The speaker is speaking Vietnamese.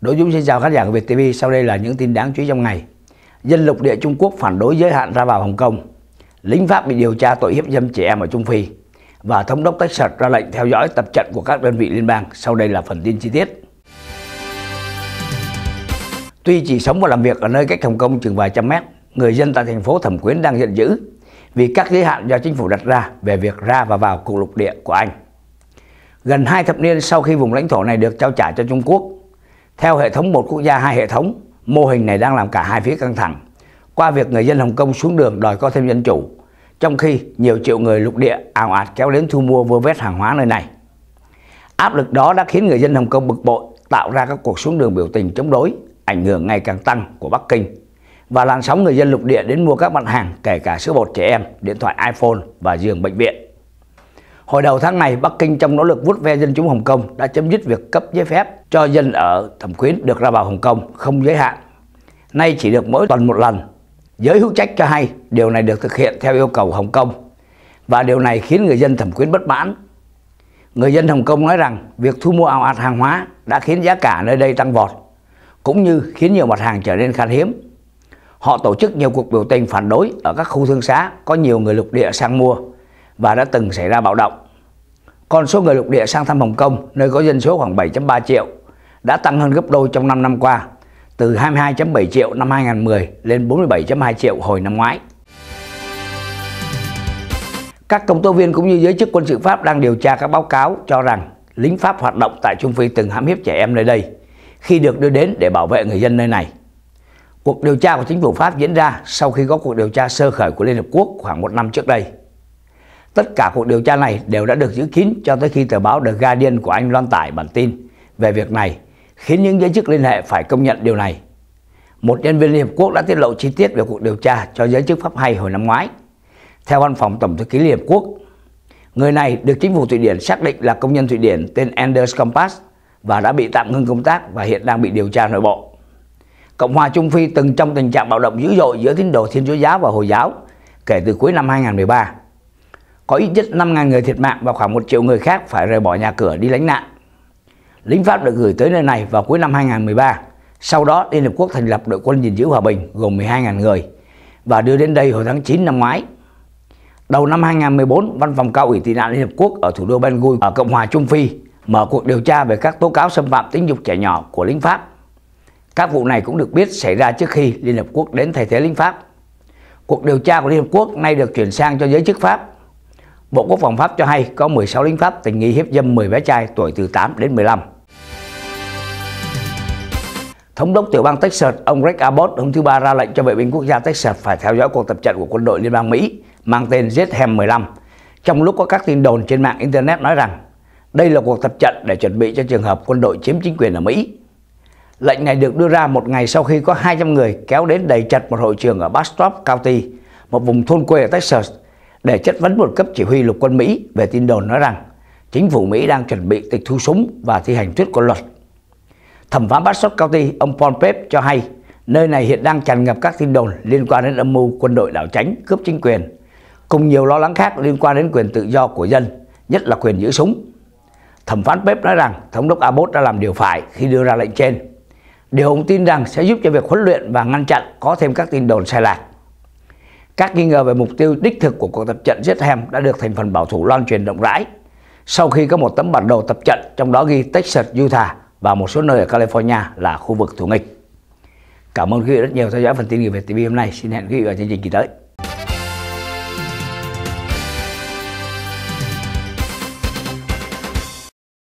Đối Dũng xin chào khán giả của VietTV. Sau đây là những tin đáng chú ý trong ngày. Dân lục địa Trung Quốc phản đối giới hạn ra vào Hồng Kông. Lính Pháp bị điều tra tội hiếp dâm trẻ em ở Trung Phi. Và thống đốc Texas ra lệnh theo dõi tập trận của các đơn vị liên bang. Sau đây là phần tin chi tiết. Tuy chỉ sống và làm việc ở nơi cách Hồng Kông chừng vài trăm mét, người dân tại thành phố Thẩm Quyến đang giận dữ vì các giới hạn do chính phủ đặt ra về việc ra và vào cục lục địa của Anh. Gần 2 thập niên sau khi vùng lãnh thổ này được trao trả cho Trung Quốc, theo hệ thống một quốc gia hai hệ thống, mô hình này đang làm cả hai phía căng thẳng qua việc người dân Hồng Kông xuống đường đòi có thêm dân chủ, trong khi nhiều triệu người lục địa ào ạt kéo đến thu mua vơ vét hàng hóa nơi này. Áp lực đó đã khiến người dân Hồng Kông bực bội, tạo ra các cuộc xuống đường biểu tình chống đối, ảnh hưởng ngày càng tăng của Bắc Kinh và làn sóng người dân lục địa đến mua các mặt hàng kể cả sữa bột trẻ em, điện thoại iPhone và giường bệnh viện. Hồi đầu tháng này, Bắc Kinh trong nỗ lực vuốt ve dân chúng Hồng Kông đã chấm dứt việc cấp giấy phép cho dân ở Thẩm Quyến được ra vào Hồng Kông không giới hạn. Nay chỉ được mỗi tuần một lần. Giới hữu trách cho hay điều này được thực hiện theo yêu cầu Hồng Kông và điều này khiến người dân Thẩm Quyến bất mãn. Người dân Hồng Kông nói rằng việc thu mua ào ạt hàng hóa đã khiến giá cả nơi đây tăng vọt, cũng như khiến nhiều mặt hàng trở nên khan hiếm. Họ tổ chức nhiều cuộc biểu tình phản đối ở các khu thương xá có nhiều người lục địa sang mua và đã từng xảy ra bạo động. Còn số người lục địa sang thăm Hồng Kông, nơi có dân số khoảng 7.3 triệu, đã tăng hơn gấp đôi trong 5 năm qua, từ 22.7 triệu năm 2010 lên 47.2 triệu hồi năm ngoái. Các công tố viên cũng như giới chức quân sự Pháp đang điều tra các báo cáo cho rằng lính Pháp hoạt động tại Trung Phi từng hãm hiếp trẻ em nơi đây khi được đưa đến để bảo vệ người dân nơi này. Cuộc điều tra của chính phủ Pháp diễn ra sau khi có cuộc điều tra sơ khởi của Liên Hợp Quốc khoảng 1 năm trước đây. Tất cả cuộc điều tra này đều đã được giữ kín cho tới khi tờ báo The Guardian của Anh loan tải bản tin về việc này, khiến những giới chức liên hệ phải công nhận điều này. Một nhân viên Liên Hợp Quốc đã tiết lộ chi tiết về cuộc điều tra cho giới chức Pháp hay hồi năm ngoái. Theo văn phòng Tổng thư ký Liên Hợp Quốc, người này được chính phủ Thụy Điển xác định là công nhân Thụy Điển tên Anders Compass và đã bị tạm ngưng công tác và hiện đang bị điều tra nội bộ. Cộng hòa Trung Phi từng trong tình trạng bạo động dữ dội giữa tín đồ Thiên Chúa giáo và Hồi giáo kể từ cuối năm 2013. Có ít nhất 5.000 người thiệt mạng và khoảng 1 triệu người khác phải rời bỏ nhà cửa đi lánh nạn. Lính Pháp được gửi tới nơi này vào cuối năm 2013. Sau đó, Liên Hợp Quốc thành lập đội quân gìn giữ hòa bình gồm 12.000 người và đưa đến đây hồi tháng 9 năm ngoái. Đầu năm 2014, Văn phòng Cao ủy tị nạn Liên Hợp Quốc ở thủ đô Bangui ở Cộng hòa Trung Phi mở cuộc điều tra về các tố cáo xâm phạm tính dục trẻ nhỏ của lính Pháp. Các vụ này cũng được biết xảy ra trước khi Liên Hợp Quốc đến thay thế lính Pháp. Cuộc điều tra của Liên Hợp Quốc nay được chuyển sang cho giới chức Pháp. Bộ Quốc phòng Pháp cho hay có 16 lính Pháp tình nghi hiếp dâm 10 bé trai tuổi từ 8 đến 15. Thống đốc tiểu bang Texas, ông Greg Abbott hôm thứ Ba ra lệnh cho vệ binh quốc gia Texas phải theo dõi cuộc tập trận của quân đội Liên bang Mỹ mang tên Z-Team 15, trong lúc có các tin đồn trên mạng Internet nói rằng đây là cuộc tập trận để chuẩn bị cho trường hợp quân đội chiếm chính quyền ở Mỹ. Lệnh này được đưa ra một ngày sau khi có 200 người kéo đến đầy chật một hội trường ở Bastrop County, một vùng thôn quê ở Texas, để chất vấn một cấp chỉ huy lục quân Mỹ về tin đồn nói rằng chính phủ Mỹ đang chuẩn bị tịch thu súng và thi hành thuyết của luật. Thẩm phán Bastrop County, ông Paul Pepp cho hay nơi này hiện đang tràn ngập các tin đồn liên quan đến âm mưu quân đội đảo chính cướp chính quyền, cùng nhiều lo lắng khác liên quan đến quyền tự do của dân, nhất là quyền giữ súng. Thẩm phán Pepp nói rằng thống đốc Abbott đã làm điều phải khi đưa ra lệnh trên. Điều ông tin rằng sẽ giúp cho việc huấn luyện và ngăn chặn có thêm các tin đồn sai lạc. Các nghi ngờ về mục tiêu đích thực của cuộc tập trận Z-Team đã được thành phần bảo thủ loan truyền rộng rãi sau khi có một tấm bản đồ tập trận trong đó ghi Texas, Utah và một số nơi ở California là khu vực thù nghịch. Cảm ơn quý vị rất nhiều theo dõi phần tin người VietTV hôm nay. Xin hẹn quý vị ở chương trình kỳ tới.